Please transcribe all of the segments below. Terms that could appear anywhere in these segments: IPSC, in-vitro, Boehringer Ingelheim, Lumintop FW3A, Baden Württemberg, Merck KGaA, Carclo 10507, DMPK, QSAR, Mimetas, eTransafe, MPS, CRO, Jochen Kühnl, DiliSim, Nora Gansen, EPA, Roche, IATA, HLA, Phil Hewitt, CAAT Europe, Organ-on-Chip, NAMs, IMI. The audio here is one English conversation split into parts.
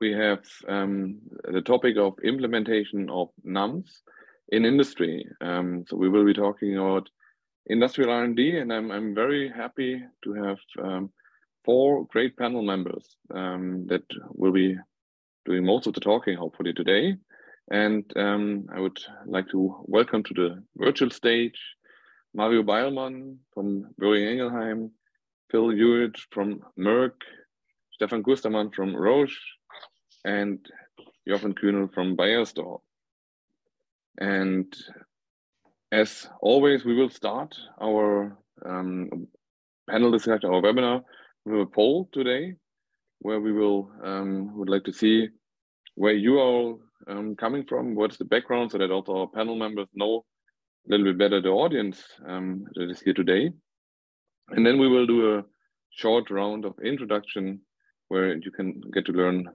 we have the topic of implementation of NAMs in industry. So we will be talking about industrial R&D, and I'm very happy to have four great panel members that will be doing most of the talking, hopefully, today. And I would like to welcome to the virtual stage Mario Beilmann from Boehringer Ingelheim, Phil Hewitt from Merck, Stefan Kustermann from Roche, and Jochen Kühnl from Beiersdorf. And as always, we will start our panel discussion, our webinar, with a poll today, where we will would like to see where you are all coming from, what's the background, so that also our panel members know a little bit better the audience that is here today. And then we will do a short round of introduction where you can get to learn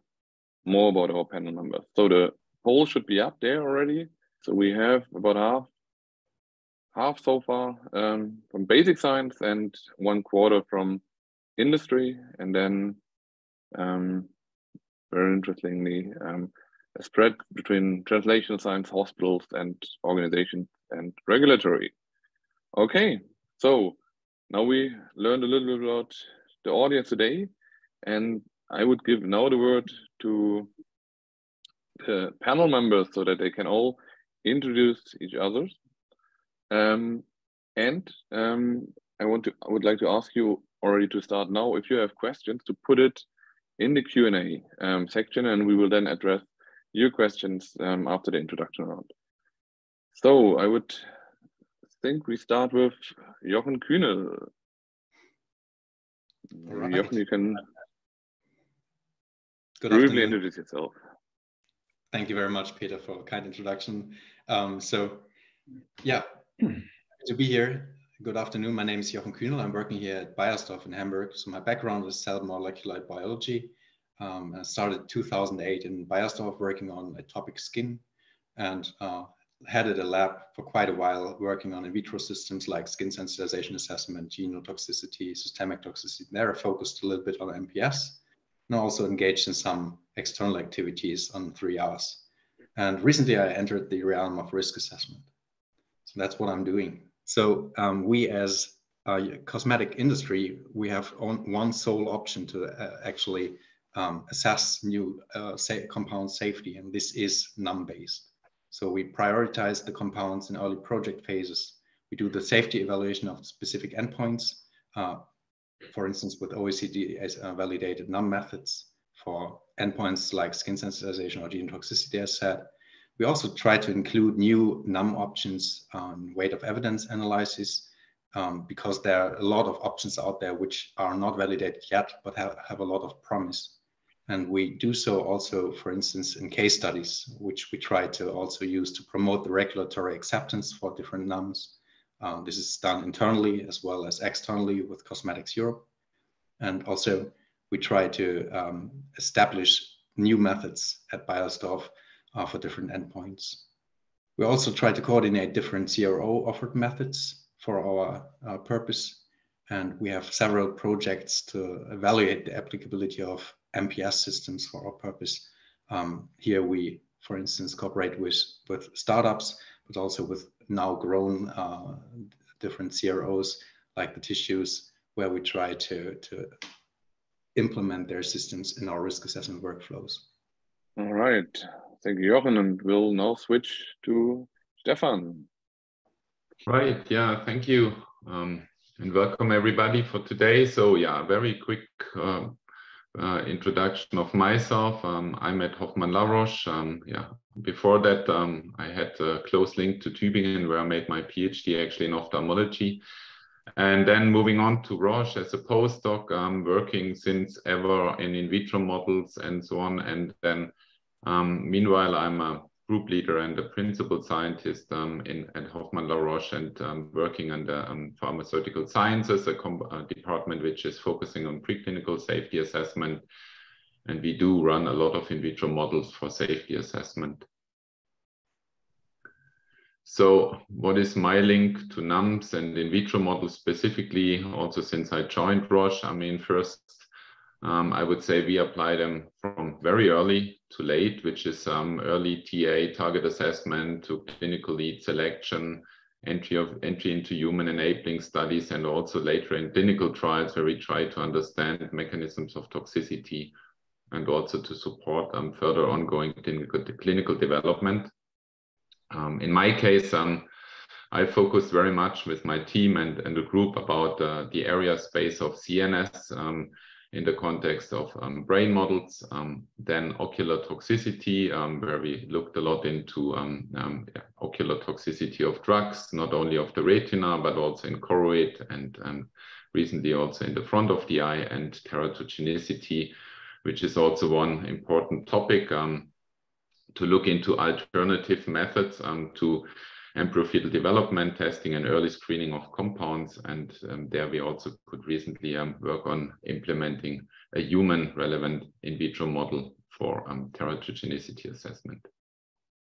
more about our panel members. So the poll should be up there already. So we have about half so far from basic science and 1/4 from industry. And then very interestingly, a spread between translational science, hospitals, and organizations and regulatory. Okay, so now we learned a little bit about the audience today, and I would give now the word to the panel members so that they can all introduce each other. I would like to ask you already to start now, if you have questions, to put it in the Q&A section, and we will then address your questions after the introduction round. So I would think we start with Jochen Kühnl. Right. Jochen, you can briefly introduce yourself. Thank you very much, Peter, for a kind introduction. To be here. Good afternoon. My name is Jochen Kühnl. I'm working here at Beiersdorf in Hamburg. So my background is cell molecular biology. I started 2008 in Beiersdorf working on atopic skin, and headed a lab for quite a while working on in vitro systems like skin sensitization assessment, genotoxicity, systemic toxicity. There I focused a little bit on MPS, and also engaged in some external activities on 3Rs. And recently I entered the realm of risk assessment. So that's what I'm doing. So we as a cosmetic industry, we have one sole option to actually assess new compound safety, and this is NAM-based. So we prioritize the compounds in early project phases. We do the safety evaluation of specific endpoints, for instance, with OECD as validated NAM methods for endpoints like skin sensitization or genotoxicity, as said. We also try to include new NAM options on weight of evidence analysis, because there are a lot of options out there which are not validated yet, but have a lot of promise. And we do so also, for instance, in case studies, which we try to also use to promote the regulatory acceptance for different NAMs. This is done internally as well as externally with Cosmetics Europe. And also we try to establish new methods at Beiersdorf for different endpoints. We also try to coordinate different CRO offered methods for our purpose. And we have several projects to evaluate the applicability of MPS systems for our purpose. Here we, for instance, cooperate with startups, but also with now grown different CROs like the tissues, where we try to implement their systems in our risk assessment workflows. All right, thank you, Jochen, and we'll now switch to Stefan. Right, yeah, thank you. And welcome everybody for today. So yeah, very quick introduction of myself. I'm at Hoffmann La Roche. Before that, I had a close link to Tübingen, where I made my PhD actually in ophthalmology. And then moving on to Roche as a postdoc, working since ever in vitro models and so on. And then meanwhile, I'm a group leader and a principal scientist at Hoffmann La Roche, and working on the pharmaceutical sciences, a department which is focusing on preclinical safety assessment. And we do run a lot of in vitro models for safety assessment. So what is my link to NAMs and in vitro models specifically? Also, since I joined Roche, I mean, first I would say we apply them from very early to late, which is early TA target assessment to clinical lead selection, entry into human enabling studies, and also later in clinical trials where we try to understand mechanisms of toxicity and also to support further ongoing clinical development. In my case, I focused very much with my team and the group about the area space of CNS in the context of brain models, then ocular toxicity, where we looked a lot into ocular toxicity of drugs, not only of the retina, but also in choroid and recently also in the front of the eye, and teratogenicity, which is also one important topic, to look into alternative methods to embryo-fetal development testing and early screening of compounds. And there we also could recently work on implementing a human relevant in vitro model for teratogenicity assessment.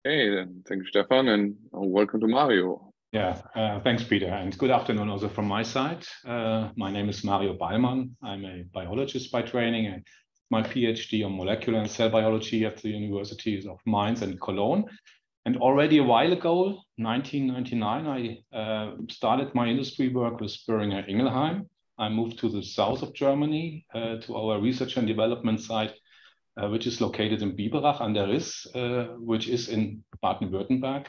Hey, then thanks, Stefan, and welcome to Mario. Yeah, thanks, Peter, and good afternoon also from my side. My name is Mario Beilmann. I'm a biologist by training, and my PhD on molecular and cell biology at the Universities of Mainz and Cologne. And already a while ago, 1999, I started my industry work with Boehringer Ingelheim. I moved to the south of Germany to our research and development site, which is located in Biberach an der Riss, which is in Baden Württemberg.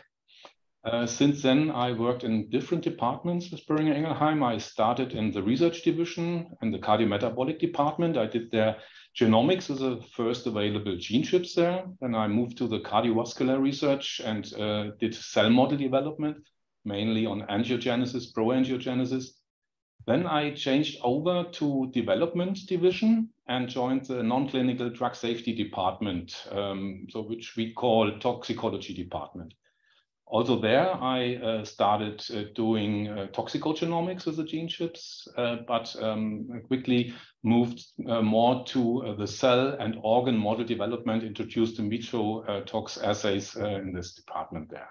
Since then, I worked in different departments with Boehringer Ingelheim. I started in the research division and the cardiometabolic department. I did their genomics as the first available gene chips there. Then I moved to the cardiovascular research and did cell model development, mainly on angiogenesis, proangiogenesis. Then I changed over to development division and joined the non-clinical drug safety department, so which we call toxicology department. Also there, I started doing toxicogenomics with the gene chips, but quickly moved more to the cell and organ model development, introduced in vitro tox assays in this department there.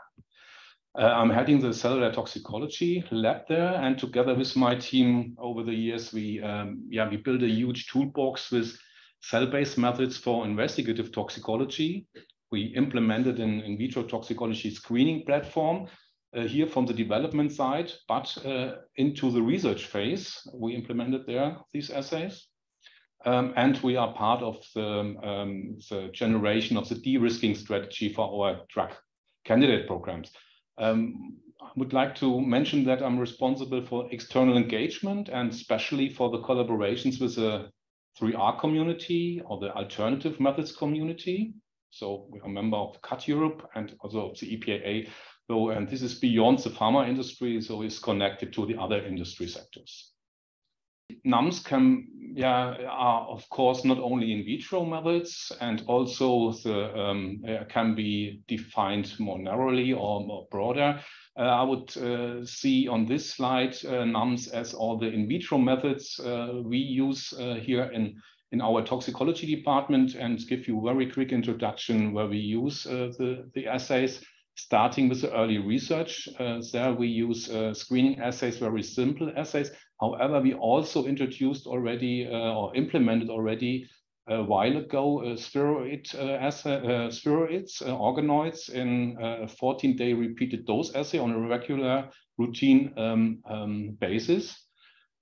I'm heading the cellular toxicology lab there, and together with my team over the years, we built a huge toolbox with cell-based methods for investigative toxicology. We implemented an in vitro toxicology screening platform here from the development side, but into the research phase, we implemented there these assays. And we are part of the generation of the de-risking strategy for our drug candidate programs. I would like to mention that I'm responsible for external engagement and especially for the collaborations with the 3R community or the alternative methods community. So we are a member of CAAT Europe and also of the EPA. So, and this is beyond the pharma industry, so it's connected to the other industry sectors. NAMs are, of course, not only in vitro methods, and also the, can be defined more narrowly or more broader. I would see on this slide NAMs as all the in vitro methods we use here in our toxicology department, and give you a very quick introduction where we use the assays, starting with the early research. There we use screening assays, very simple assays. However, we also introduced already or implemented already a while ago spheroids, organoids in a 14-day repeated dose assay on a regular routine basis.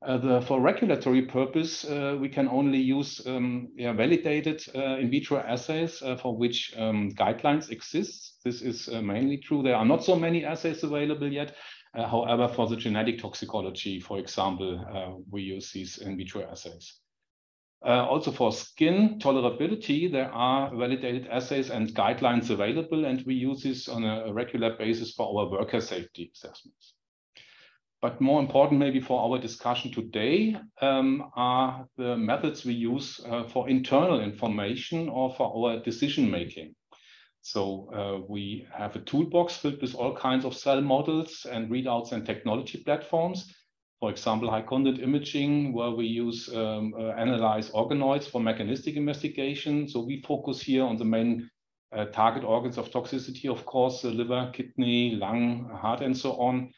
For regulatory purpose, we can only use validated in vitro assays for which guidelines exist. This is mainly true. There are not so many assays available yet. However, for the genetic toxicology, for example, we use these in vitro assays. Also for skin tolerability, there are validated assays and guidelines available, and we use this on a regular basis for our worker safety assessments. But more important maybe for our discussion today are the methods we use for internal information or for our decision-making. So we have a toolbox filled with all kinds of cell models and readouts and technology platforms. For example, high-content imaging, where we use analyze organoids for mechanistic investigation. So we focus here on the main target organs of toxicity, of course, the liver, kidney, lung, heart, and so on.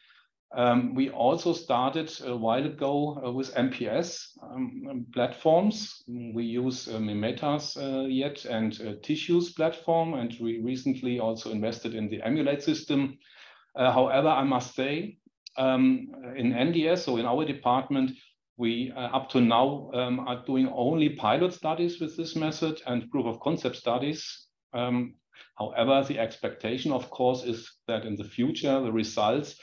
We also started a while ago with MPS platforms. We use Mimetas yet and tissues platform, and we recently also invested in the Emulate system. However, I must say, in NDS, so in our department, we up to now are doing only pilot studies with this method and proof of concept studies. However, the expectation, of course, is that in the future, the results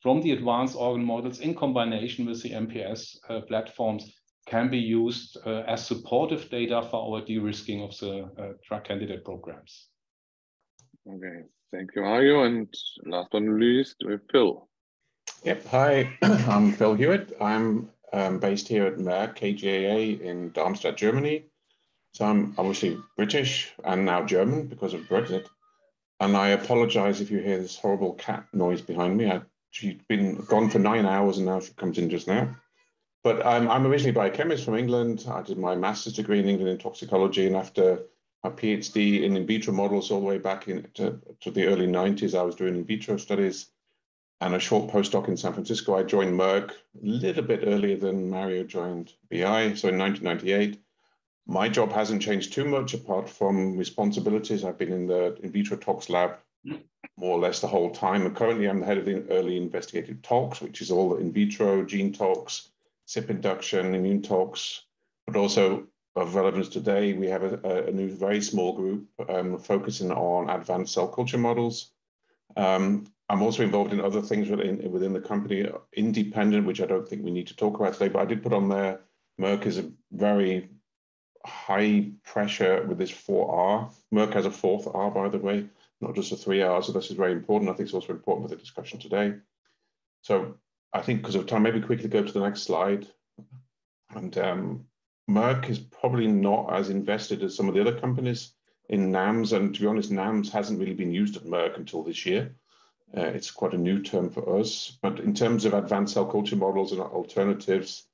from the advanced organ models in combination with the MPS platforms can be used as supportive data for our de-risking of the drug candidate programs. Okay, thank you, Mario. And last but not least, with Phil. Yep, hi, I'm Phil Hewitt. I'm based here at Merck KGaA in Darmstadt, Germany. So I'm obviously British and now German because of Brexit. And I apologize if you hear this horrible cat noise behind me. She'd been gone for 9 hours and now she comes in just now. But I'm originally a biochemist from England. I did my master's degree in England in toxicology, and after my PhD in vitro models all the way back to the early 90s, I was doing in vitro studies and a short postdoc in San Francisco. I joined Merck a little bit earlier than Mario joined BI, so in 1998. My job hasn't changed too much apart from responsibilities. I've been in the in vitro tox lab more or less the whole time. And currently I'm the head of the early investigative tox, which is all in vitro, gene tox, CYP induction, immune tox, but also of relevance today, we have a new very small group focusing on advanced cell culture models. I'm also involved in other things within the company, independent, which I don't think we need to talk about today, but I did put on there, Merck is a very high pressure with this 4R. Merck has a fourth R, by the way, not just the 3 hours, so this is very important. I think it's also important for the discussion today. So I think because of time, maybe quickly go to the next slide. And Merck is probably not as invested as some of the other companies in NAMs. And to be honest, NAMs hasn't really been used at Merck until this year. It's quite a new term for us. But in terms of advanced cell culture models and alternatives,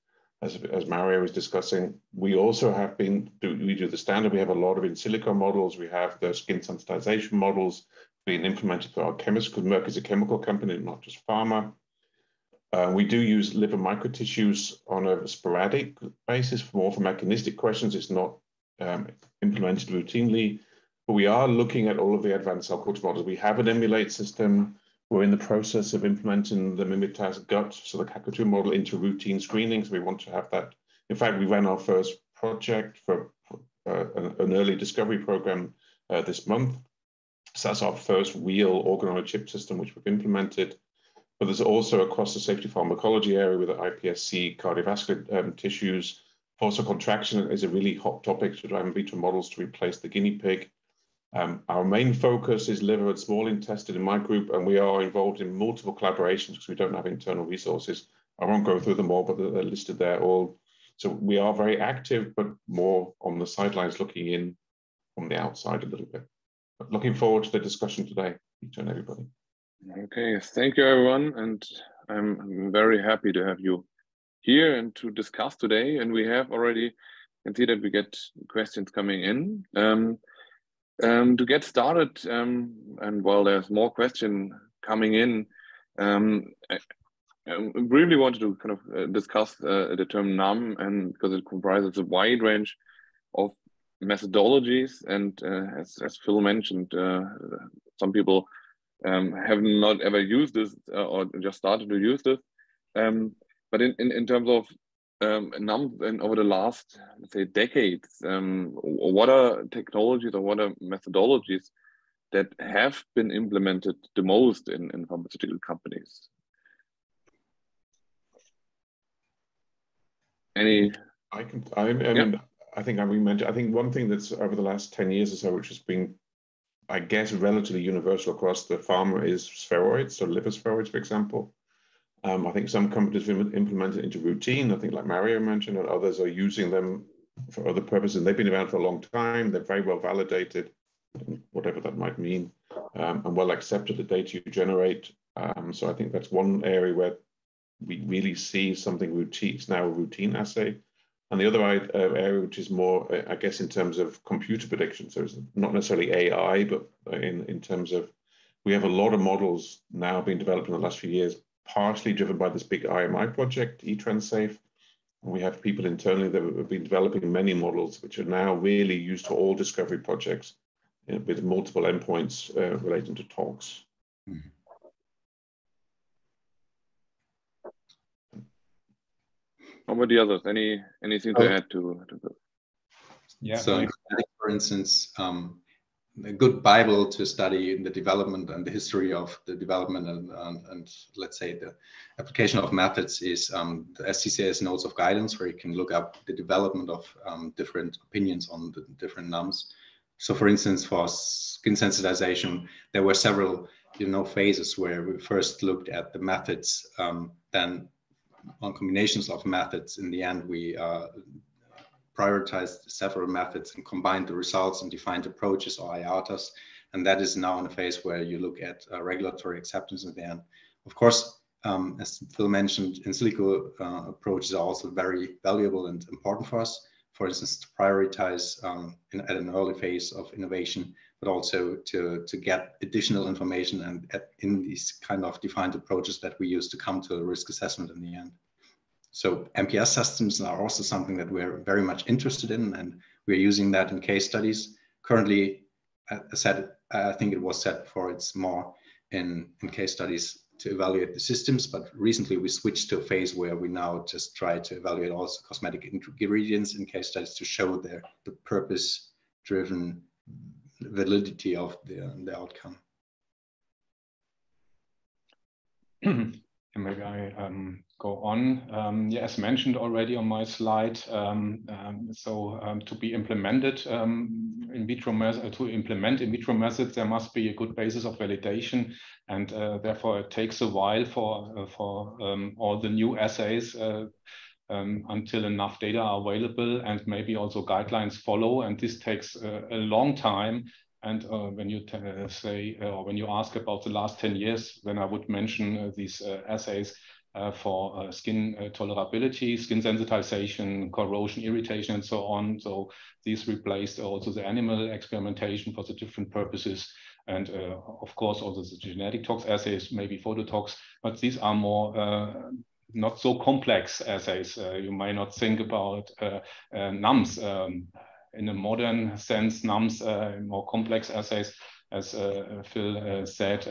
as Mario was discussing, we also have been, we do the standard, we have a lot of in silico models, we have the skin sensitization models being implemented through our chemists, because Merck is a chemical company, not just pharma. We do use liver microtissues on a sporadic basis, more for mechanistic questions. It's not implemented routinely, but we are looking at all of the advanced cell culture models. We have an Emulate system. We're in the process of implementing the Mimetas gut, so the CACO2 model, into routine screenings. We want to have that. In fact, we ran our first project for an early discovery program this month. So that's our first real organ-on-a-chip system, which we've implemented. But there's also across the safety pharmacology area with the IPSC, cardiovascular tissues. Forceful contraction is a really hot topic to drive in vitro models to replace the guinea pig. Our main focus is liver and small intestine in my group, and we are involved in multiple collaborations because we don't have internal resources. I won't go through them all, but they're listed there all. So we are very active, but more on the sidelines looking in from the outside a little bit. But looking forward to the discussion today, each and everybody. Okay, thank you everyone. And I'm very happy to have you here and to discuss today. And we have already, can see that we get questions coming in. To get started, and while there's more question coming in, I really wanted to kind of discuss the term NAM, and because it comprises a wide range of methodologies, and as Phil mentioned, some people have not ever used this or just started to use this. But in terms of NAMs, and over the last, let's say, decades, what are technologies or what are methodologies that have been implemented the most in pharmaceutical companies? Any? I think one thing that's over the last 10 years or so, which has been, I guess, relatively universal across the pharma, is spheroids, so liver spheroids, for example. I think some companies have implemented into routine, I think like Mario mentioned, and others are using them for other purposes. They've been around for a long time. They're very well validated, whatever that might mean, and well accepted, the data you generate. So I think that's one area where we really see something routine. It's now a routine assay. And the other area, which is more, I guess, in terms of computer prediction. So it's not necessarily AI, but in terms of, we have a lot of models now being developed in the last few years partially driven by this big IMI project, eTransafe. We have people internally that have been developing many models which are now really used to all discovery projects with multiple endpoints relating to talks. Mm-hmm. How about the others? Anything to add to that? Yeah. So, for instance, a good Bible to study in the development and the history of the development and let's say the application of methods is the SCCS Notes of Guidance, where you can look up the development of different opinions on the different NAMs. So, for instance, for skin sensitization, there were several phases where we first looked at the methods, then on combinations of methods. In the end, we prioritized several methods and combined the results and defined approaches or IATAs. And that is now in a phase where you look at regulatory acceptance at the end. Of course, as Phil mentioned, in silico approaches are also very valuable and important for us. For instance, to prioritize at an early phase of innovation, but also to get additional information and in these kind of defined approaches that we use to come to a risk assessment in the end. So MPS systems are also something that we're very much interested in, and we're using that in case studies. Currently, I think it was said before, it's more in case studies to evaluate the systems, but recently we switched to a phase where we now just try to evaluate also cosmetic ingredients in case studies to show the purpose-driven validity of the outcome. And maybe I go on. Yeah, as mentioned already on my slide, to be implemented in vitro methods, to implement in vitro methods, there must be a good basis of validation, and therefore it takes a while for all the new assays until enough data are available, and maybe also guidelines follow, and this takes a long time. And when you when you ask about the last 10 years, then I would mention these assays for skin tolerability, skin sensitization, corrosion, irritation, and so on. So these replaced also the animal experimentation for the different purposes. And of course, also the genetic tox assays, maybe phototox, but these are more not so complex assays. You may not think about NAMs in a modern sense, NAMs, more complex assays, as Phil said.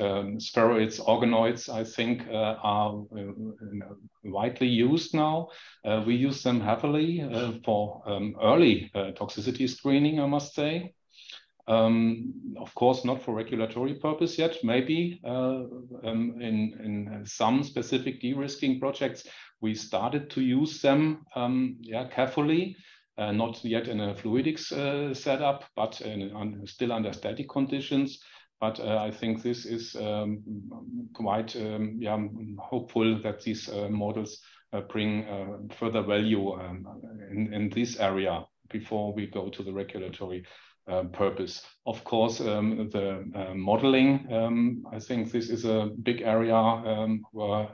Spheroids, organoids, I think, are widely used now. We use them heavily for early toxicity screening, I must say. Of course, not for regulatory purpose yet. Maybe in some specific de-risking projects, we started to use them carefully, not yet in a fluidics setup, but still under static conditions. But I think this is quite hopeful that these models bring further value in this area before we go to the regulatory purpose. Of course, the modeling, I think this is a big area where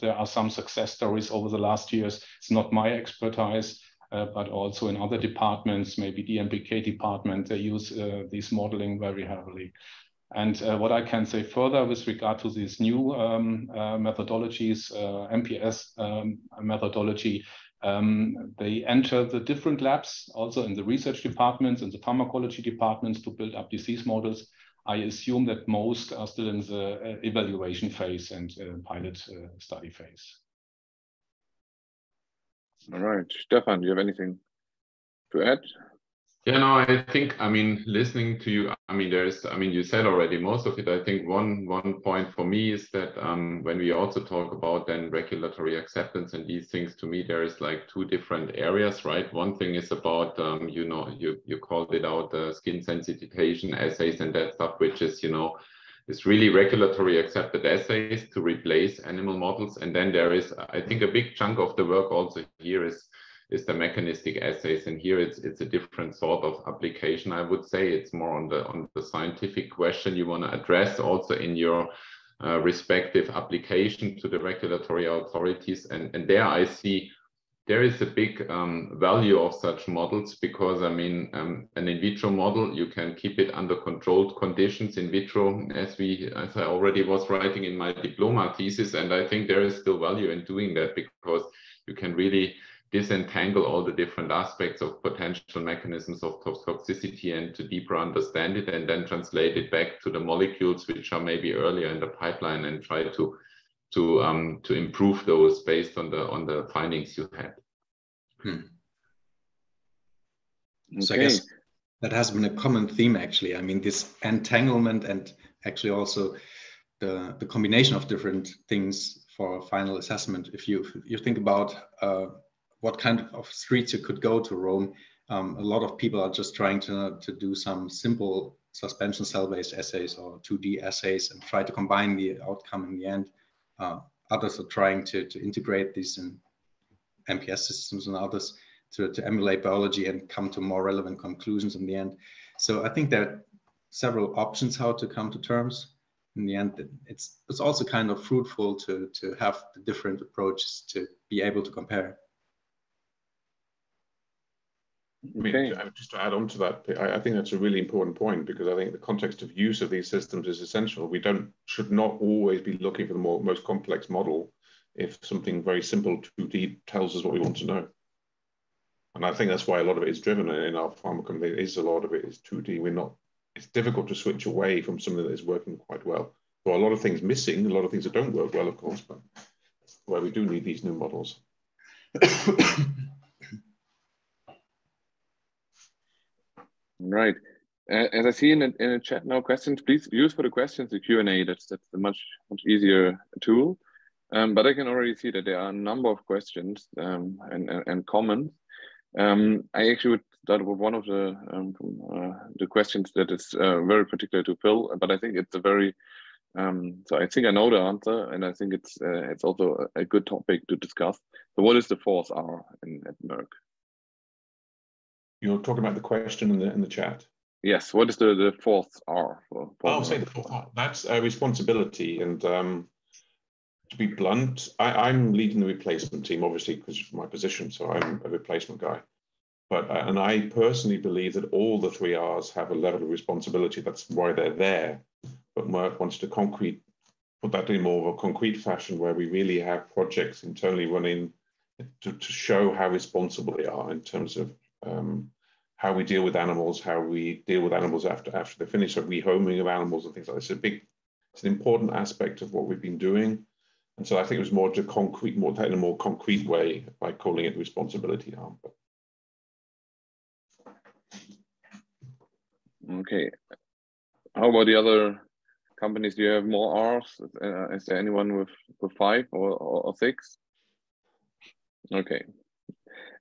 there are some success stories over the last years. It's not my expertise, but also in other departments, maybe DMPK department, they use these modeling very heavily. And what I can say further with regard to these new methodologies, MPS methodology, they enter the different labs, also in the research departments and the pharmacology departments, to build up disease models. I assume that most are still in the evaluation phase and pilot study phase. All right, Stefan, do you have anything to add? Yeah, no, I think, listening to you, you said already most of it. I think one point for me is that when we also talk about then regulatory acceptance and these things, to me, there is like two different areas, right? One thing is about, you called it out, skin sensitization assays and that stuff, which is, it's really regulatory accepted assays to replace animal models. And then there is, I think, a big chunk of the work also here is the mechanistic assays, and here it's a different sort of application. I would say it's more on the scientific question you want to address also in your respective application to the regulatory authorities, and there I see there is a big value of such models, because I mean, an in vitro model, you can keep it under controlled conditions in vitro, as I already was writing in my diploma thesis, and I think there is still value in doing that, because you can really disentangle all the different aspects of potential mechanisms of toxicity and to deeper understand it, and then translate it back to the molecules which are maybe earlier in the pipeline and try to improve those based on the findings you had. Okay. So I guess that has been a common theme, actually. I mean, this entanglement and actually also the combination of different things for final assessment. If you think about what kind of streets you could go to Rome, a lot of people are just trying to do some simple suspension cell-based assays or 2D assays and try to combine the outcome in the end. Others are trying to integrate these in MPS systems and others to emulate biology and come to more relevant conclusions in the end. So I think there are several options how to come to terms. In the end, it's also kind of fruitful to have the different approaches to be able to compare. Okay. Just to add on to that, I think that's a really important point, because I think the context of use of these systems is essential. We should not always be looking for the most complex model if something very simple 2D tells us what we want to know. And I think that's why a lot of it is driven in our pharmacology. A lot of it is 2D. It's difficult to switch away from something that is working quite well. There are a lot of things missing, a lot of things that don't work well, of course, but that's why we do need these new models. Right. As I see in the chat now, questions, please use for the questions the Q&A. That's a much easier tool. But I can already see that there are a number of questions and comments. I actually would start with one of the questions that is very particular to Phil, but I think it's a very, so I think I know the answer, and I think it's also a good topic to discuss. So what is the 4th R at Merck? You're talking about the question in the chat. Yes. What is the 4th R? Well, I'll say the 4th R. That's responsibility. And to be blunt, I'm leading the replacement team, obviously, because of my position. So I'm a replacement guy. But and I personally believe that all the 3 Rs have a level of responsibility. That's why they're there. But Merck wants to put that in more of a concrete fashion, where we really have projects internally running to show how responsible they are in terms of how we deal with animals, after they're finished, so rehoming of animals and things like this. It's an important aspect of what we've been doing. And so I think it was more to concrete, more in a more concrete way by calling it responsibility harm. Okay. How about the other companies? Do you have more Rs? Is there anyone with 5 or 6? Okay.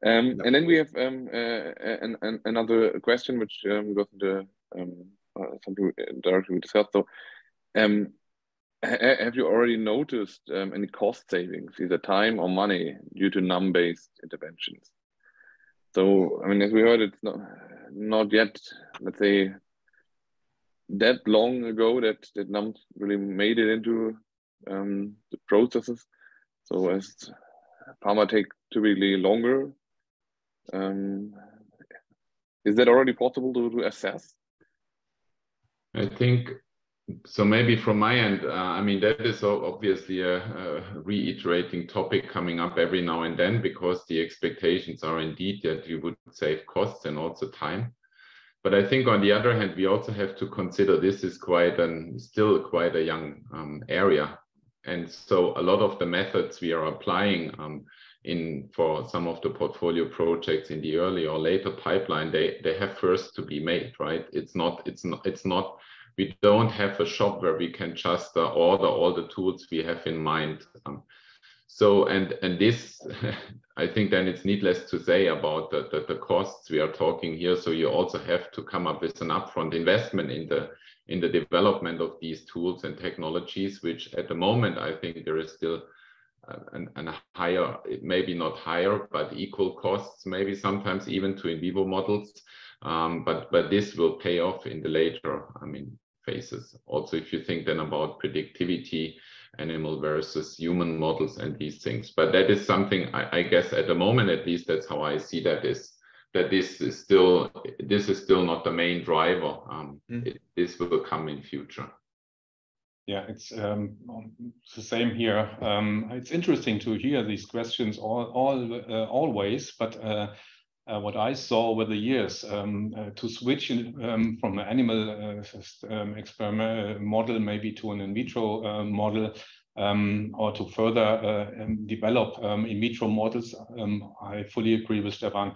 And then we have another question, which goes to something directly we discussed. So, have you already noticed any cost savings, either time or money, due to NAM-based interventions? So, I mean, as we heard, it's not yet, let's say, that long ago that NAMs really made it into the processes. So, as pharma take typically longer. Is that already possible to assess? I think so. Maybe from my end, I mean, that is obviously a reiterating topic coming up every now and then, because the expectations are indeed that you would save costs and also time. But I think on the other hand, we also have to consider this is still quite a young area. And so a lot of the methods we are applying for some of the portfolio projects in the early or later pipeline, they have first to be made, right? It's not we don't have a shop where we can just order all the tools we have in mind. So this, I think then it's needless to say about the costs we are talking here. So you also have to come up with an upfront investment in the development of these tools and technologies, which at the moment, I think there is still a higher, maybe not higher, but equal costs, maybe sometimes even to in vivo models. But this will pay off in the later, phases. Also, if you think then about predictivity animal versus human models and these things. But that is something I guess at the moment, at least that's how I see that, is that this is still not the main driver. This will come in future. Yeah, it's the same here. It's interesting to hear these questions always, but what I saw over the years, to switch from an animal experiment model maybe to an in vitro model, or to further develop in vitro models, I fully agree with Stefan.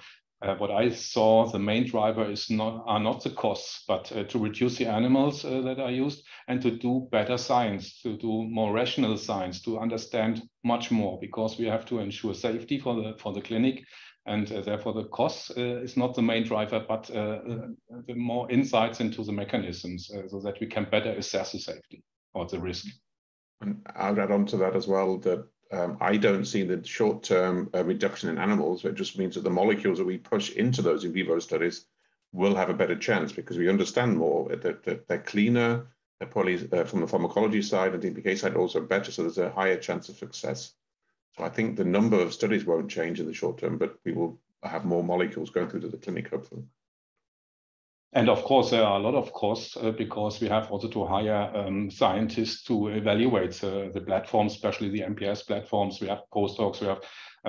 What I saw, the main driver are not the costs, but to reduce the animals that are used and to do better science, to do more rational science, to understand much more, because we have to ensure safety for the clinic. And therefore, the cost is not the main driver, but the more insights into the mechanisms so that we can better assess the safety or the risk. And I'll add on to that as well that I don't see the short-term reduction in animals. It just means that the molecules that we push into those in vivo studies will have a better chance because we understand more, that they're cleaner, they're probably from the pharmacology side and DMPK side also better, so there's a higher chance of success. So I think the number of studies won't change in the short term, but we will have more molecules going through to the clinic, hopefully. And of course, there are a lot of costs because we have also to hire scientists to evaluate the platforms, especially the MPS platforms. We have postdocs, we have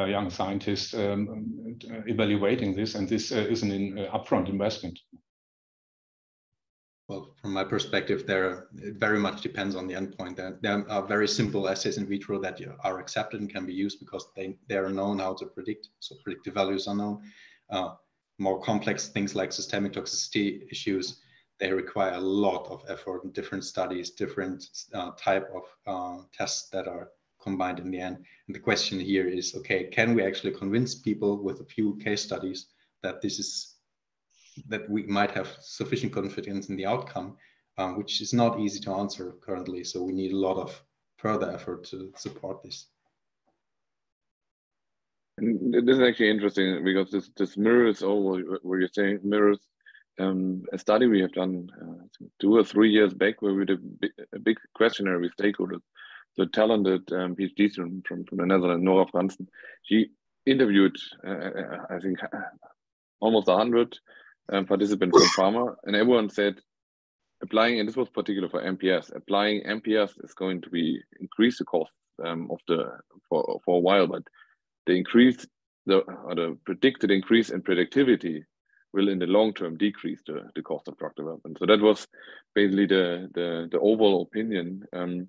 young scientists evaluating this, and this is an upfront investment. Well, from my perspective, it very much depends on the endpoint. There are very simple assays in vitro that are accepted and can be used because they are known how to predict. So predictive values are known. More complex things like systemic toxicity issues, they require a lot of effort and different studies, different type of tests that are combined in the end. And the question here is, okay, can we actually convince people with a few case studies that this is, that we might have sufficient confidence in the outcome, which is not easy to answer currently. So we need a lot of further effort to support this. And this is actually interesting because this mirrors all where you're saying, mirrors a study we have done 2 or 3 years back where we did a big questionnaire with stakeholders. The talented PhD student from the Netherlands, Nora Gansen, she interviewed, I think, almost 100 participants from pharma, and everyone said applying, and this was particular for MPS, applying MPS is going to be increase the cost for a while, but the increase the predicted increase in productivity will in the long term decrease the cost of drug development. So that was basically the overall opinion in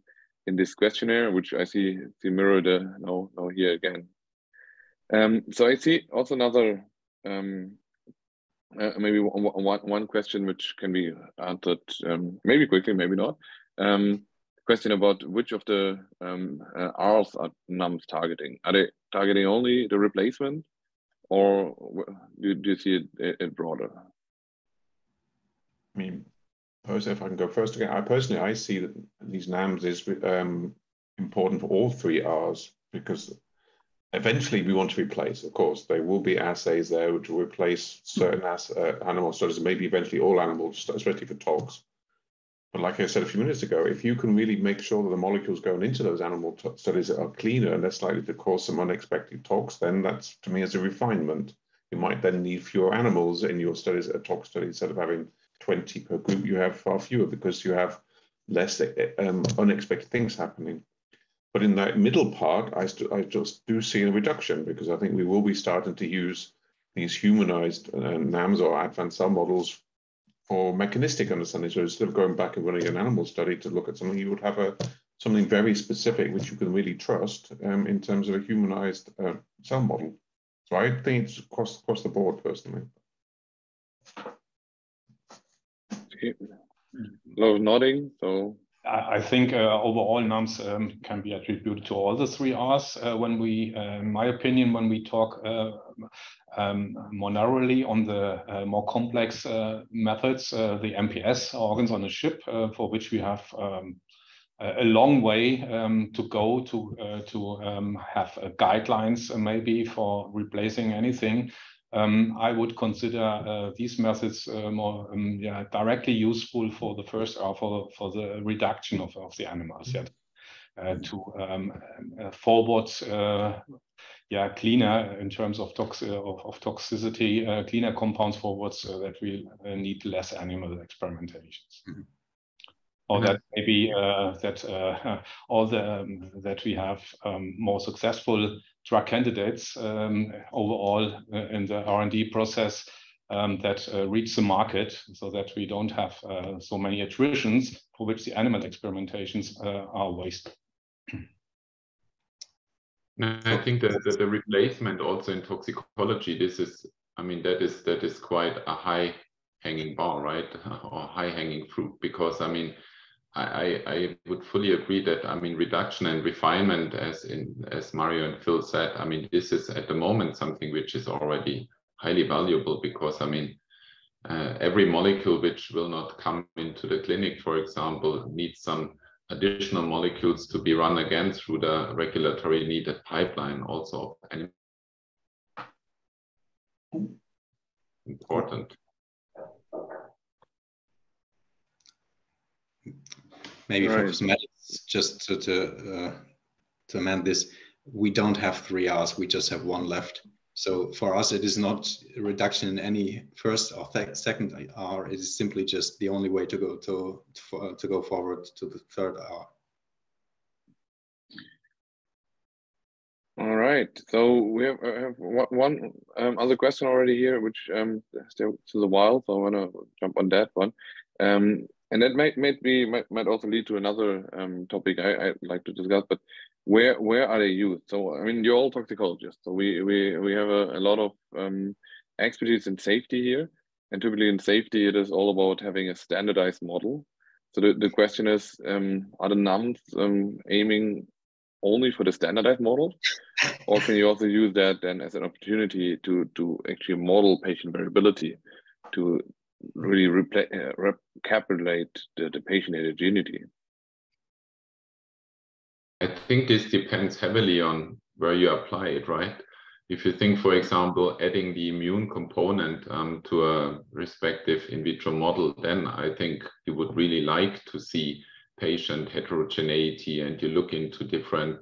this questionnaire, which I see the mirror now here again. So I see also another maybe one question which can be answered maybe quickly, maybe not. Question about which of the Rs are NAMs targeting? Are they targeting only the replacement, or do you see it broader? I mean, if I can go first again, I personally see that these NAMs is important for all 3 Rs because eventually, we want to replace, of course. There will be assays there which will replace certain animal studies, maybe eventually all animals, especially for tox. But like I said a few minutes ago, if you can really make sure that the molecules going into those animal studies are cleaner and less likely to cause some unexpected tox, then that's, to me, is a refinement. You might then need fewer animals in your studies, a tox study. Instead of having 20 per group, you have far fewer because you have less unexpected things happening. But in that middle part, I just do see a reduction because I think we will be starting to use these humanized NAMs or advanced cell models for mechanistic understanding. So instead of going back and running an animal study to look at something, you would have something very specific which you can really trust in terms of a humanized cell model. So I think it's across the board personally. Okay. A lot of nodding, so. I think overall NAMs can be attributed to all the 3 Rs. When we, in my opinion, when we talk more narrowly on the more complex methods, the MPS, organs on a chip, for which we have a long way to go to have guidelines maybe for replacing anything. I would consider these methods more directly useful for the first, or for the reduction of the animals. Yet. forward cleaner in terms of toxicity, cleaner compounds forwards so that we need less animal experimentations. Mm-hmm. Or that maybe that we have more successful drug candidates overall in the R&D process that reach the market, so that we don't have so many attritions for which the animal experimentations are wasted. I think that the replacement also in toxicology, this is, I mean, that is quite a high hanging bar, right, or high hanging fruit, because I mean, I would fully agree that, I mean, reduction and refinement, as Mario and Phil said, I mean, this is at the moment something which is already highly valuable, because I mean, every molecule which will not come into the clinic, for example, needs some additional molecules to be run again through the regulatory needed pipeline also. And important. Maybe right. For cosmetics, just to amend this, we don't have 3 Rs, we just have one left. So for us, it is not a reduction in any first or second R. It is simply just the only way to go to go forward to the third R. All right. So we have one other question already here, which still to the wild. So I want to jump on that one. And that might also lead to another topic I'd like to discuss, but where are they used? So, I mean, you're all toxicologists, so we have a lot of expertise in safety here. And typically in safety, it is all about having a standardized model. So the question is, are the NAMs aiming only for the standardized model? Or can you also use that then as an opportunity to actually model patient variability, to really recapitulate the patient heterogeneity? I think this depends heavily on where you apply it, right? If you think, for example, adding the immune component to a respective in vitro model, then I think you would really like to see patient heterogeneity, and you look into different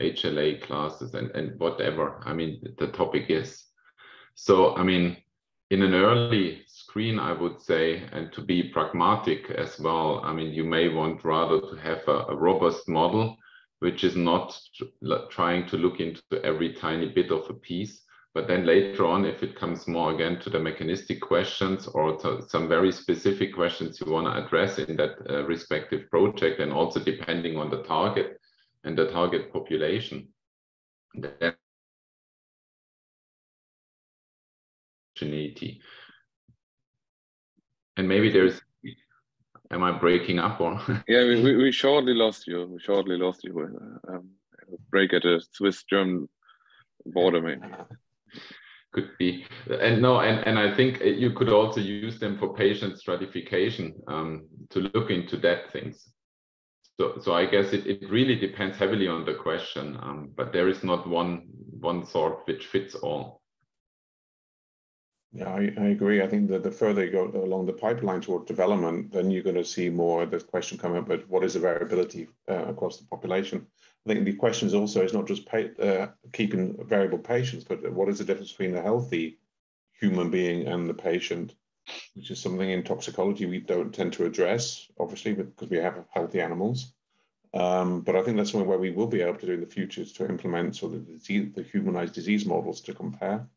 HLA classes and whatever, I mean, the topic is. So, I mean, in an early screen, I would say, and to be pragmatic as well, I mean, you may want rather to have a robust model, which is not trying to look into every tiny bit of a piece. But then later on, if it comes more again to the mechanistic questions or to some very specific questions you want to address in that respective project, and also depending on the target and the target population, then heterogeneity. And maybe there's, am I breaking up or? Yeah, we shortly lost you. We shortly lost you. Break at a Swiss-German border, maybe. Could be. And no, and I think you could also use them for patient stratification to look into that things. So I guess it really depends heavily on the question, but there is not one sort which fits all. Yeah, I agree. I think that the further you go along the pipeline toward development, then you're going to see more of this question come up, but what is the variability across the population? I think the question is also, it's not just keeping variable patients, but what is the difference between a healthy human being and the patient, which is something in toxicology we don't tend to address, obviously, because we have healthy animals. But I think that's something where we will be able to do in the future, is to implement sort of the humanized disease models to compare.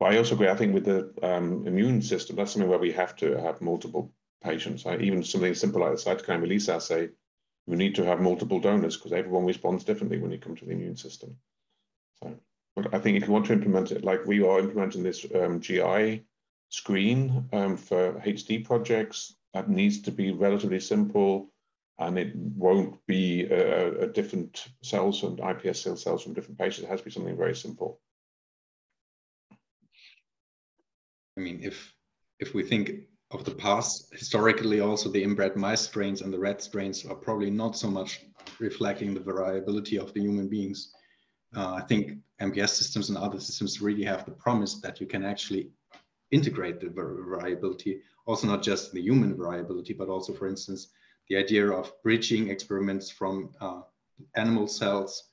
But I also agree, I think with the immune system, that's something where we have to have multiple patients. Even something simple like the cytokine release assay, we need to have multiple donors because everyone responds differently when you come to the immune system. So, but I think if you want to implement it, like we are implementing this GI screen for HD projects, that needs to be relatively simple, and it won't be a different cells and iPS cells from different patients. It has to be something very simple. I mean, if we think of the past, historically also the inbred mice strains and the rat strains are probably not so much reflecting the variability of the human beings. I think MPS systems and other systems really have the promise that you can actually integrate the variability, also not just the human variability, but also, for instance, the idea of bridging experiments from animal cells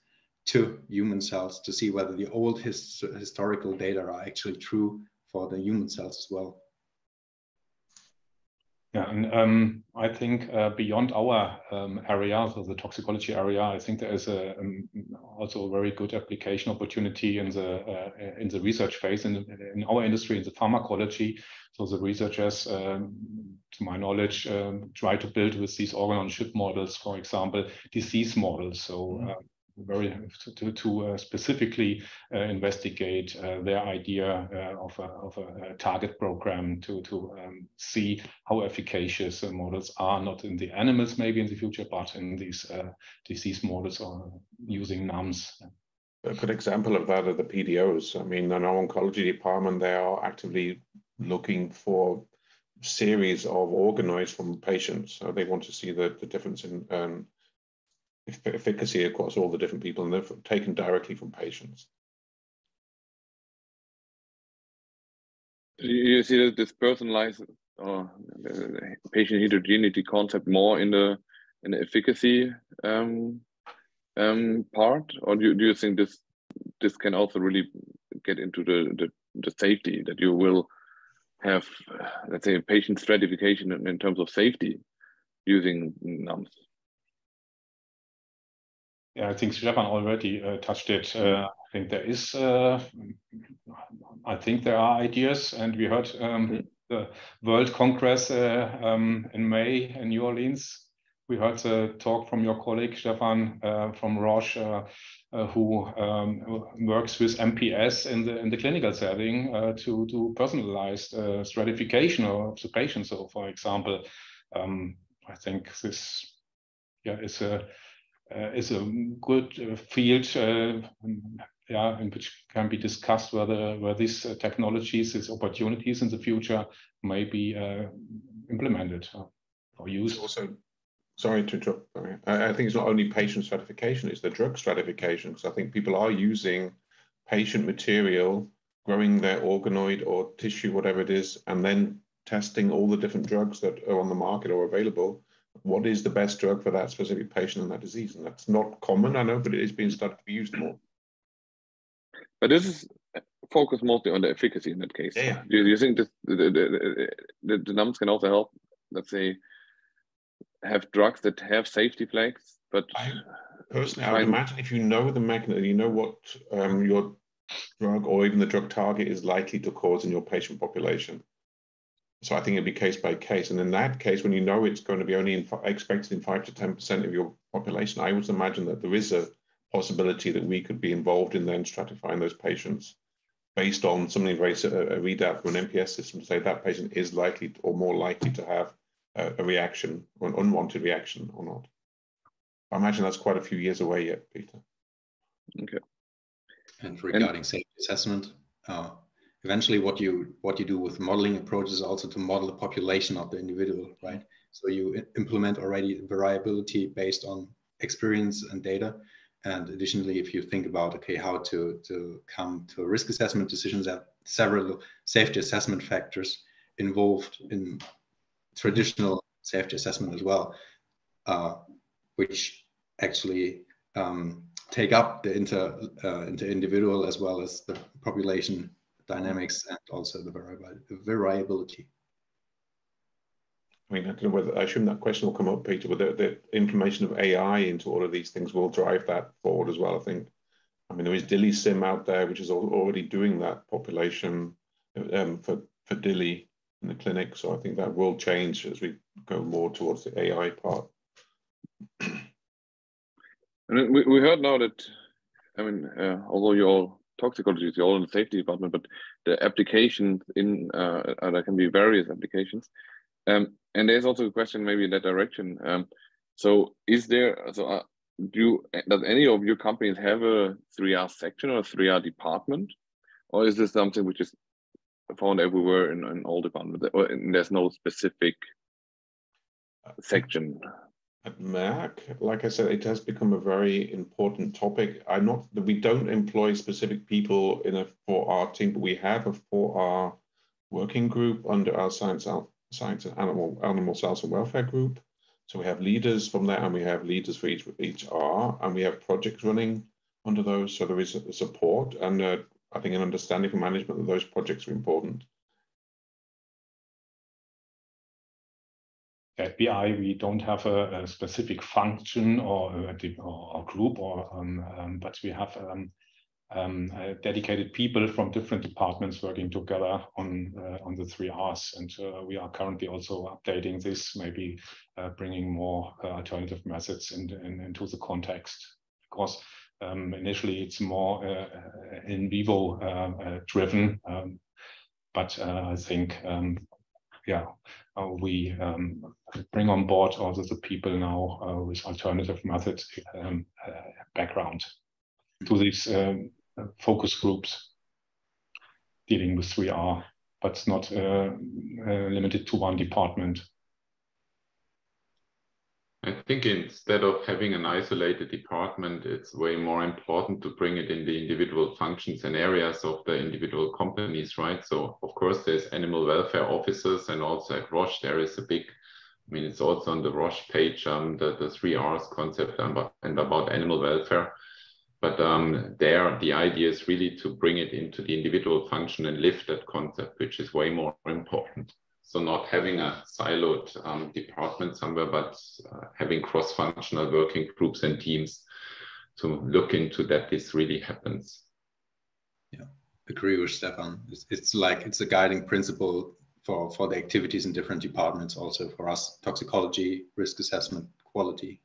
to human cells to see whether the old historical data are actually true for the human cells as well. Yeah, and I think beyond our area, so the toxicology area, I think there is a, also a very good application opportunity in the research phase in our industry, in the pharmacology. So the researchers, to my knowledge, try to build with these organ-on-chip models, for example, disease models. So specifically investigate their idea of a target program to see how efficacious models are, not in the animals maybe in the future, but in these disease models or using NAMs. A good example of that are the PDOs. I mean, in our oncology department, they are actively looking for series of organoids from patients. So they want to see the difference in efficacy across all the different people, and they're taken directly from patients. You see this personalized or patient heterogeneity concept more in the efficacy part, or do you think this can also really get into the safety, that you will have, let's say, patient stratification in terms of safety using NAMs? Yeah, I think Stefan already touched it. I think there is, I think there are ideas, and we heard the World Congress in May in New Orleans. We heard the talk from your colleague, Stefan, from Roche, who works with MPS in the clinical setting to do personalized stratification of the patient. So, for example, I think this, yeah, is a is a good field, yeah, in which can be discussed whether these technologies, these opportunities in the future may be implemented or used. Also, sorry to interrupt. I think it's not only patient stratification; it's the drug stratification. Because I think people are using patient material, growing their organoid or tissue, whatever it is, and then testing all the different drugs that are on the market or available. What is the best drug for that specific patient and that disease? And that's not common, I know, but it is being started to be used more. But this is focused mostly on the efficacy in that case. Yeah. Do you think that the NAMs can also help, let's say, have drugs that have safety flags? But personally, I would imagine if you know the mechanism, you know what your drug or even the drug target is likely to cause in your patient population. So I think it'd be case by case. And in that case, when you know it's going to be only expected in 5 to 10% of your population, I would imagine that there is a possibility that we could be involved in then stratifying those patients based on something very, a readout from an MPS system to say that patient is likely to, or more likely to have a reaction or an unwanted reaction or not. I imagine that's quite a few years away yet, Peter. Okay. And regarding safety assessment, eventually what you do with modeling approaches is also to model the population of the individual, right? So you implement already variability based on experience and data. And additionally, if you think about, okay, how to come to risk assessment decisions, that several safety assessment factors involved in traditional safety assessment as well, which actually take up the inter-individual as well as the population dynamics and also the variability. I mean, I don't know whether, I assume that question will come up, Peter, but the implementation of AI into all of these things will drive that forward as well, I think. I mean, there is DiliSim out there, which is already doing that population for Dili in the clinic. So I think that will change as we go more towards the AI part. And we heard now that, I mean, although you're all toxicology is all in the safety department, but the applications in there can be various applications, and there's also a question maybe in that direction. So, is there? So, does any of your companies have a 3R section or a 3R department, or is this something which is found everywhere in all departments, or there's no specific section? At Merck, like I said, it has become a very important topic. We don't employ specific people in a 4R team, but we have a 4R working group under our science and animal health and welfare group. So we have leaders from that, and we have leaders for each R, and we have projects running under those. So there is support and I think an understanding from management that those projects are important. At BI, we don't have a specific function or group, or but we have dedicated people from different departments working together on the 3 Rs, and we are currently also updating this, maybe bringing more alternative methods into the context, because initially it's more in vivo driven, but I think we bring on board also the people now with alternative methods background to these focus groups dealing with 3R, but it's not limited to one department. I think instead of having an isolated department, it's way more important to bring it in the individual functions and areas of the individual companies, right? So of course, there's animal welfare officers, and also at Roche, there is a big, I mean, it's also on the Roche page, the 3 Rs concept and about animal welfare. But there, the idea is really to bring it into the individual function and lift that concept, which is way more important. So not having a siloed department somewhere, but having cross-functional working groups and teams to look into that this really happens. Yeah, agree with Stefan. It's like, it's a guiding principle for the activities in different departments, also for us, toxicology, risk assessment, quality.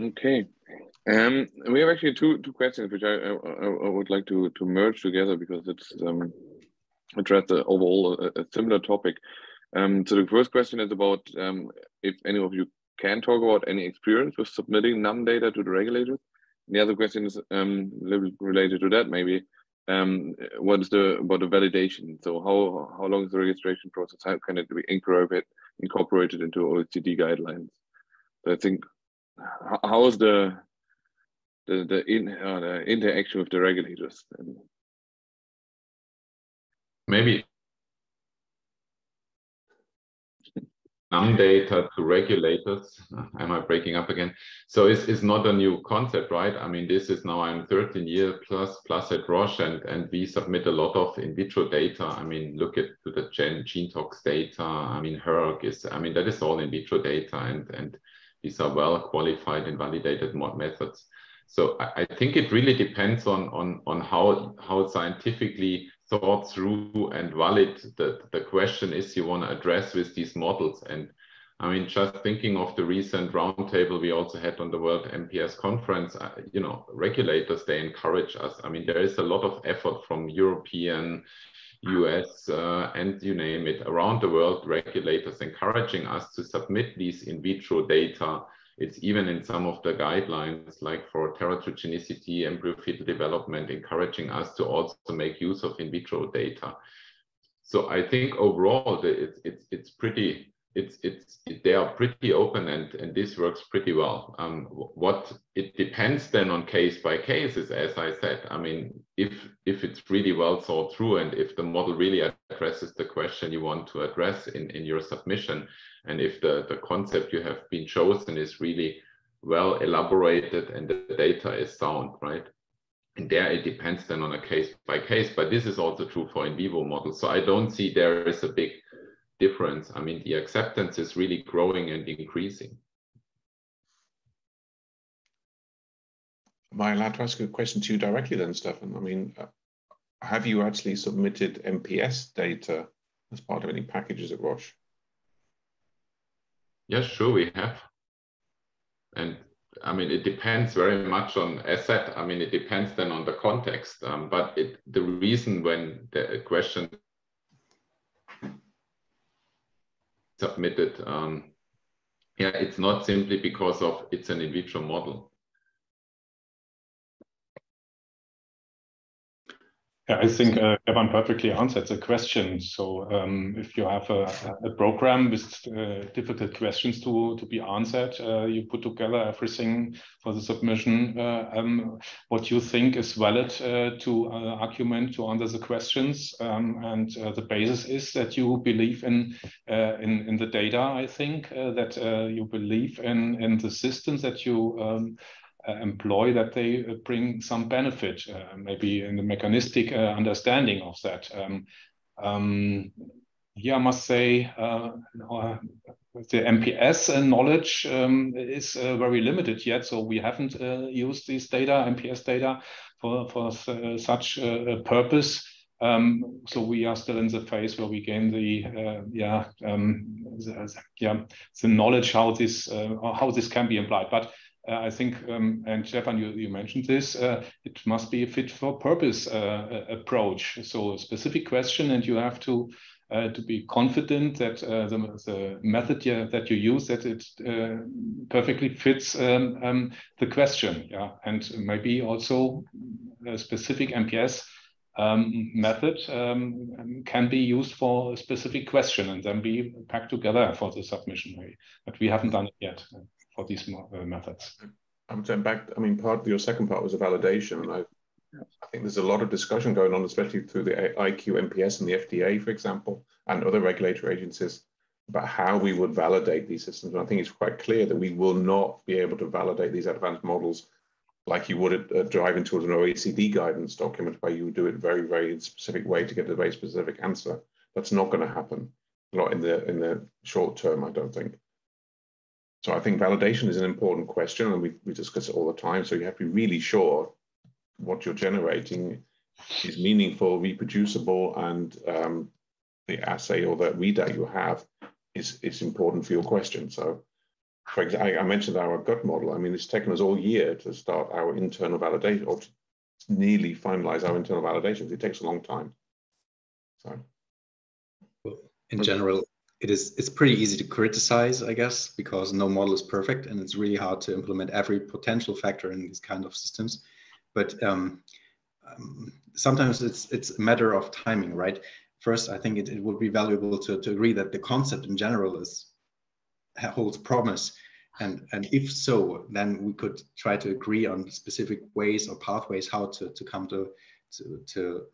Okay. We have actually two questions which I would like to merge together, because it's address the overall a similar topic. So the first question is about if any of you can talk about any experience with submitting NAM data to the regulators. And the other question is a little related to that, maybe. What is about the validation? So how long is the registration process? How can it be incorporated into OECD guidelines? So I think how is the interaction with the regulators? Maybe NAM data to regulators, am I breaking up again? So it's not a new concept, right? I mean, this is now, I'm 13 years plus at Roche, and we submit a lot of in vitro data. I mean, look at the gene tox data. I mean, Herg is, I mean, that is all in vitro data, and these are well qualified and validated methods. So I think it really depends on how scientifically thought through and valid the question is you want to address with these models. And I mean, just thinking of the recent roundtable we also had on the World MPS Conference, you know, regulators, they encourage us. I mean, there is a lot of effort from European, US, and you name it, around the world, regulators encouraging us to submit these in vitro data. It's even in some of the guidelines, like for teratogenicity, embryo fetal development, encouraging us to also make use of in vitro data. So I think overall, they are pretty open, and this works pretty well. What it depends then on case by cases, as I said. I mean, if it's really well thought through, and if the model really addresses the question you want to address in your submission, and if the concept you have been chosen is really well elaborated and the data is sound, right? And there it depends then on a case by case, but this is also true for in vivo models. So I don't see there is a big difference. I mean, the acceptance is really growing and increasing. Am I allowed to ask a question to you directly then, Stefan? I mean, have you actually submitted MPS data as part of any packages at Roche? Yes, sure, we have. And I mean, it depends very much on asset. I mean, it depends then on the context. But the reason when the question submitted, it's not simply because of it's an in vitro model. Yeah, I think Evan perfectly answered the question. So if you have a program with difficult questions to be answered, you put together everything for the submission, what you think is valid to argument to answer the questions. And the basis is that you believe in the data, I think, that you believe in the systems that you employ, that they bring some benefit, maybe in the mechanistic understanding of that. Yeah, I must say the MPS knowledge is very limited yet, so we haven't used these data, MPS data, for such a purpose. So we are still in the phase where we gain the knowledge how this can be implied, but. I think, and Stefan, you mentioned this, it must be a fit-for-purpose approach. So a specific question, and you have to be confident that the method that you use, that it perfectly fits the question. Yeah, and maybe also a specific MPS method can be used for a specific question and then be packed together for the submission. But we haven't done it yet. Of these methods. I would say back, I mean, part of your second part was a validation. I think there's a lot of discussion going on, especially through the IQ MPS and the FDA, for example, and other regulatory agencies about how we would validate these systems. And I think it's quite clear that we will not be able to validate these advanced models like you would driving towards an OECD guidance document, where you do it very, very specific way to get a very specific answer. That's not going to happen, not in the short term, I don't think. So I think validation is an important question, and we discuss it all the time. So you have to be really sure what you're generating is meaningful, reproducible, and the assay or the readout you have is important for your question. So, for example, I mentioned our gut model. I mean, it's taken us all year to start our internal validation, or to nearly finalize our internal validation. It takes a long time. So, in general, it's pretty easy to criticize, I guess, because no model is perfect, and it's really hard to implement every potential factor in these kind of systems. But sometimes it's a matter of timing, right? First, I think it would be valuable to agree that the concept in general holds promise, and if so, then we could try to agree on specific ways or pathways how to come to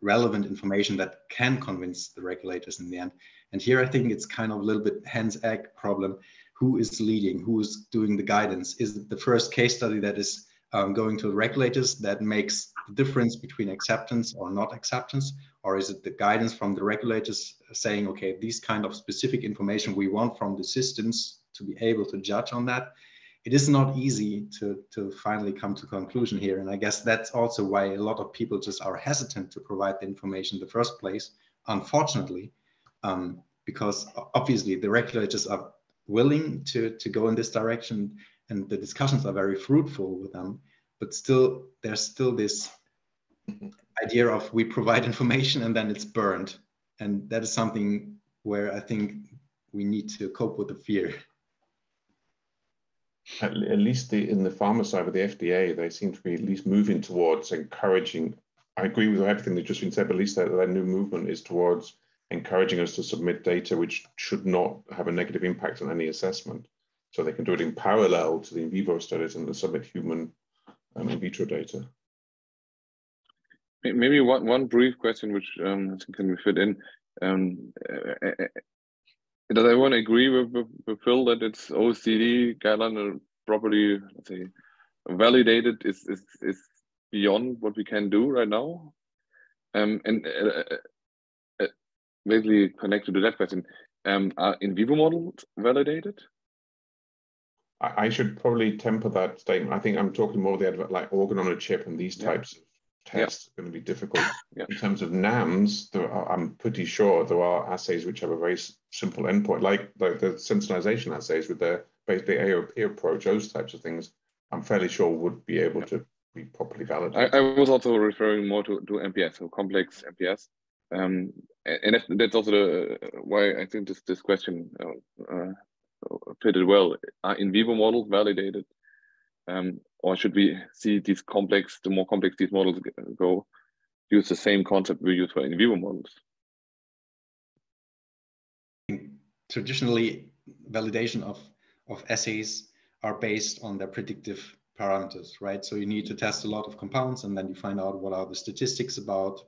relevant information that can convince the regulators in the end. And here I think it's kind of a little bit hen's egg problem. Who is leading? Who is doing the guidance? Is it the first case study that is going to the regulators that makes the difference between acceptance or not acceptance? Or is it the guidance from the regulators saying, okay, these kind of specific information we want from the systems to be able to judge on that? It is not easy to finally come to conclusion here. And I guess that's also why a lot of people just are hesitant to provide the information in the first place, unfortunately, because obviously the regulators are willing to go in this direction, and the discussions are very fruitful with them. But still, there's still this idea of we provide information and then it's burned. And that is something where I think we need to cope with the fear. At least in the pharma side of the FDA, they seem to be at least moving towards encouraging. I agree with everything that's just been said, but at least that new movement is towards encouraging us to submit data which should not have a negative impact on any assessment. So they can do it in parallel to the in vivo studies and the submit human in vitro data. Maybe one brief question, which I think can be fit in. Does everyone agree with Phil that it's OECD guideline properly, let's say, validated is beyond what we can do right now? And basically connected to that question, are in vivo models validated? I should probably temper that statement. I think I'm talking more about like organ on a chip and these types of tests are going to be difficult. In terms of NAMs, I'm pretty sure there are assays which have a very simple endpoint, like the sensitization assays with their basically AOP approach. Those types of things, I'm fairly sure would be able to be properly validated. I was also referring more to MPS, so complex MPS, and that's also why I think this question fitted well. Are in vivo models validated? Or should we see these complex, the more complex these models go, use the same concept we use for in vivo models? Traditionally, validation of assays are based on their predictive parameters, right? So you need to test a lot of compounds, and then you find out what are the statistics about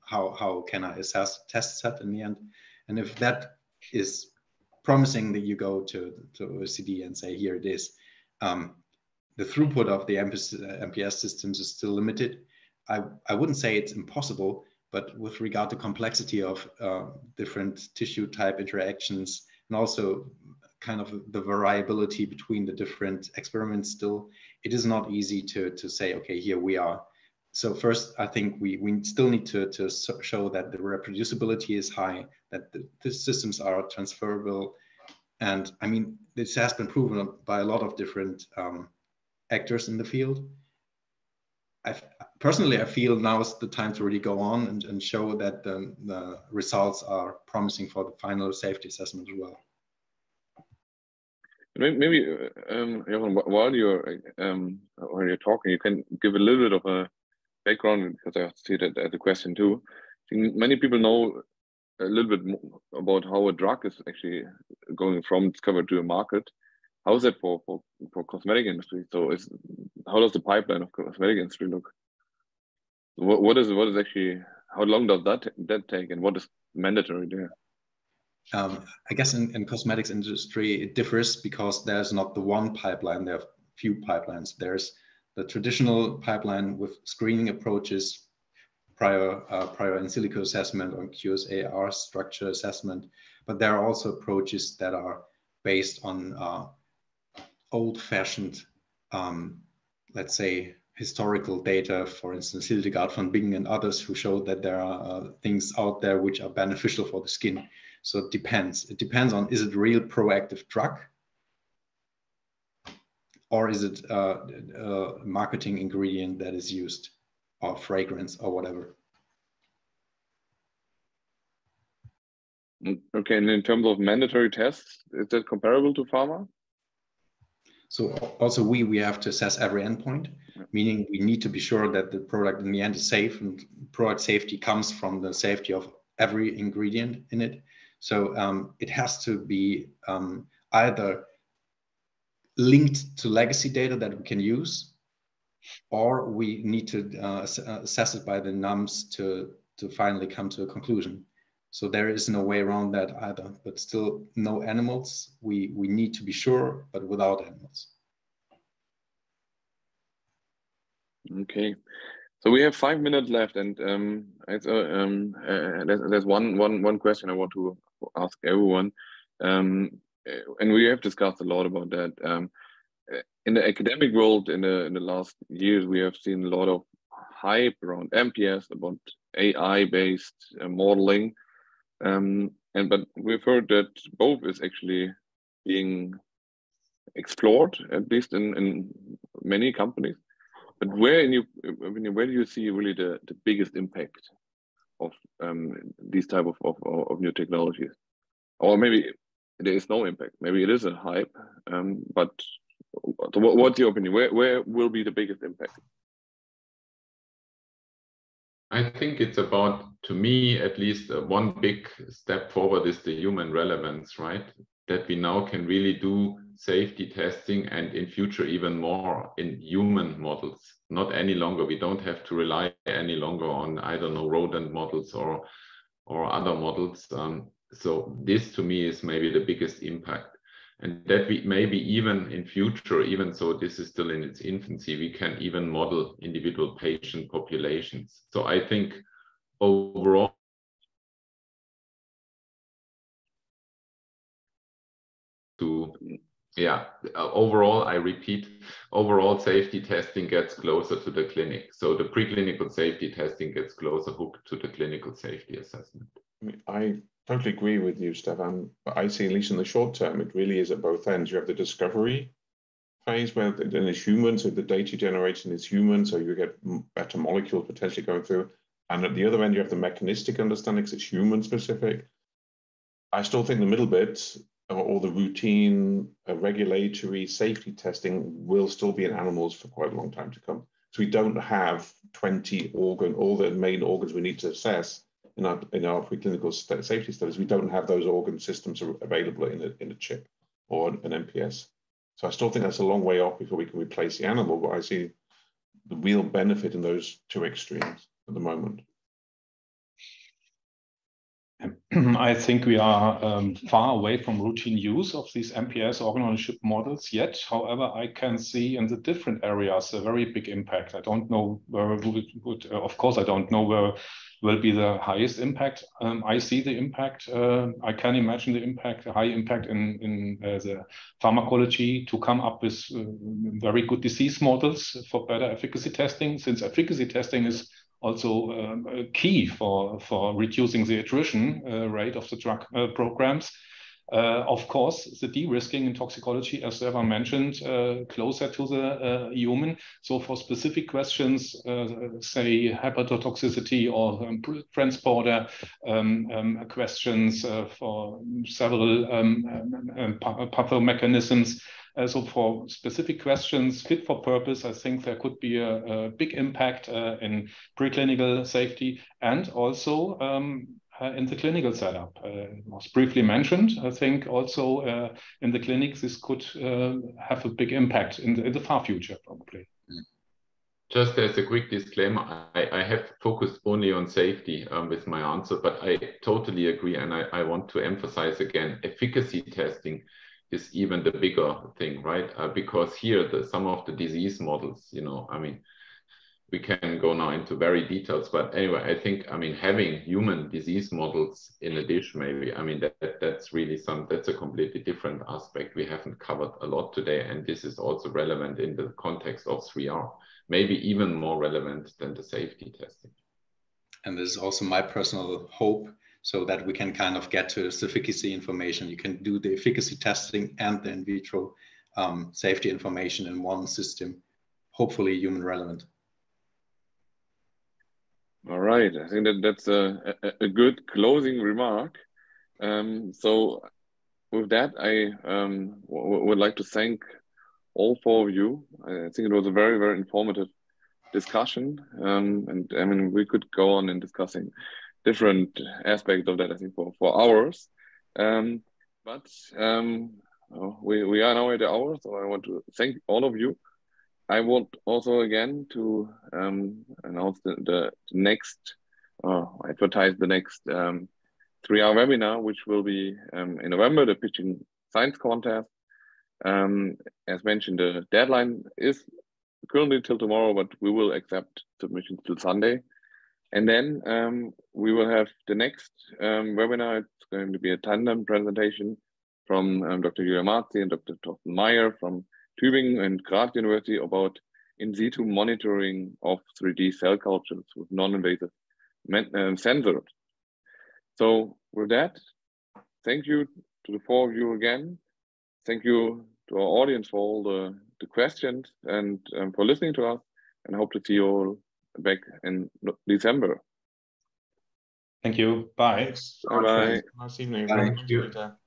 how can I assess test set in the end. And if that is promising, that you go to OECD and say, here it is. The throughput of the MPS systems is still limited. I wouldn't say it's impossible, but with regard to complexity of different tissue type interactions, and also kind of the variability between the different experiments still, it is not easy to say, okay, here we are. So first, I think we still need to show that the reproducibility is high, that the systems are transferable. And I mean, this has been proven by a lot of different actors in the field. Personally, I feel now is the time to really go on and show that the results are promising for the final safety assessment as well. Maybe, Jochen, while you're talking, you can give a little bit of a background, because I see that at the question too. I think many people know a little bit more about how a drug is actually going from discovery to a market. How is that for cosmetic industry? So how does the pipeline of cosmetic industry look? What is actually, how long does that take, and what is mandatory there? I guess in cosmetics industry, it differs because there's not the one pipeline, there are few pipelines. There's the traditional pipeline with screening approaches, prior in silico assessment on QSAR structure assessment, but there are also approaches that are based on old-fashioned, let's say, historical data, for instance, Hildegard von Bingen and others, who showed that there are things out there which are beneficial for the skin. So it depends. It depends on, is it real proactive drug, or is it a marketing ingredient that is used, or fragrance, or whatever? Okay, and in terms of mandatory tests, is that comparable to pharma? So also we have to assess every endpoint, meaning we need to be sure that the product in the end is safe, and product safety comes from the safety of every ingredient in it. So it has to be either linked to legacy data that we can use, or we need to assess it by the NAMs to finally come to a conclusion. So there is no way around that either, but still no animals. We need to be sure, but without animals. Okay, so we have 5 minutes left, and there's one question I want to ask everyone, and we have discussed a lot about that. In the academic world, in the last years, we have seen a lot of hype around MPS, about AI-based modeling. But we've heard that both is actually being explored, at least in many companies. But where do you see really the biggest impact of these type of new technologies? Or maybe there is no impact. Maybe it is a hype. But what's your opinion? Where will be the biggest impact? I think it's about, to me at least, one big step forward is the human relevance, right? That we now can really do safety testing, and in future even more in human models. Not any longer, we don't have to rely any longer on, I don't know, rodent models or other models. So this to me is maybe the biggest impact. And that we maybe even in future, even so this is still in its infancy, we can even model individual patient populations. So I think overall, overall safety testing gets closer to the clinic. So the preclinical safety testing gets closer hooked to the clinical safety assessment. I totally agree with you, Stefan, but I see, at least in the short term, it really is at both ends. You have the discovery phase, where then it's human, so the data generation is human, so you get better molecules potentially going through. And at the other end, you have the mechanistic understanding, because it's human specific. I still think the middle bit, or the routine regulatory safety testing, will still be in animals for quite a long time to come. So we don't have 20 organ, all the main organs we need to assess in our preclinical safety studies, we don't have those organ systems available in a chip or an MPS. So I still think that's a long way off before we can replace the animal, but I see the real benefit in those two extremes at the moment. I think we are far away from routine use of these MPS organ-on-a-chip models yet. However, I can see in the different areas a very big impact. I don't know where I don't know where will be the highest impact. I see the impact. I can imagine the impact, a high impact in the pharmacology to come up with very good disease models for better efficacy testing, since efficacy testing is also key for reducing the attrition rate of the drug programs. Of course, the de-risking in toxicology, as Stefan mentioned, closer to the human. So for specific questions, say hepatotoxicity or transporter questions for several pathomechanisms. So for specific questions fit for purpose, I think there could be a big impact in preclinical safety and also in the clinical setup. It was briefly mentioned. I think also in the clinics, this could have a big impact in the far future, probably. Just as a quick disclaimer, I have focused only on safety with my answer, but I totally agree. And I want to emphasize again, efficacy testing is even the bigger thing, right? Because here, some of the disease models, we can go now into very details, but anyway, I think, having human disease models in a dish, maybe, that's really that's a completely different aspect we haven't covered a lot today. And this is also relevant in the context of 3R, maybe even more relevant than the safety testing. And this is also my personal hope, so that we can kind of get to this efficacy information. You can do the efficacy testing and the in vitro safety information in one system, hopefully human relevant. All right, I think that's a good closing remark. So with that, I would like to thank all four of you. I think it was a very, very informative discussion. And we could go on in discussing different aspects of that, I think, for hours. We are now at the hour, so I want to thank all of you. I want also again to announce advertise the next 3R webinar, which will be in November, the Pitching Science Contest. As mentioned, the deadline is currently till tomorrow, but we will accept submissions till Sunday. And then we will have the next webinar. It's going to be a tandem presentation from Dr. Julia Marzi and Dr. Thorsten Meyer from Tübingen and Graz University about in situ monitoring of 3D cell cultures with non-invasive sensors. So with that, thank you to the four of you again. Thank you to our audience for all the questions and for listening to us, and hope to see you all back in December. Thank you. Bye. Bye. Nice evening. Bye. Thank you.